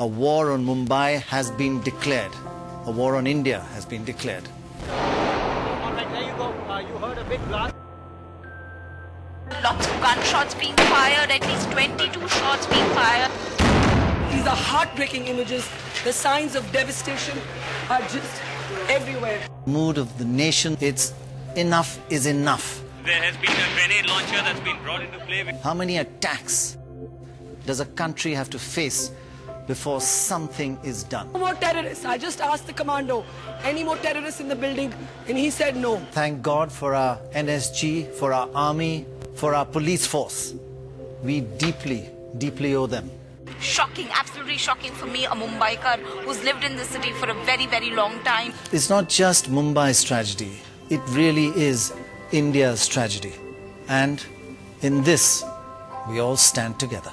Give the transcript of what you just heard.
a war on Mumbai has been declared. A war on India has been declared. All right, there you go. You heard a big blast. Lots of gunshots being fired, at least 22 shots being fired. These are heartbreaking images. The signs of devastation are just everywhere. Mood of the nation, it's enough is enough. There has been a grenade launcher that's been brought into play. How many attacks does a country have to face before something is done? No more terrorists. I just asked the commando, any more terrorists in the building? And he said no. Thank God for our NSG, for our army, for our police force. We deeply, deeply owe them. Shocking, absolutely shocking for me, a Mumbaikar who's lived in this city for a very, very long time. It's not just Mumbai's tragedy. It really is India's tragedy. And in this, we all stand together.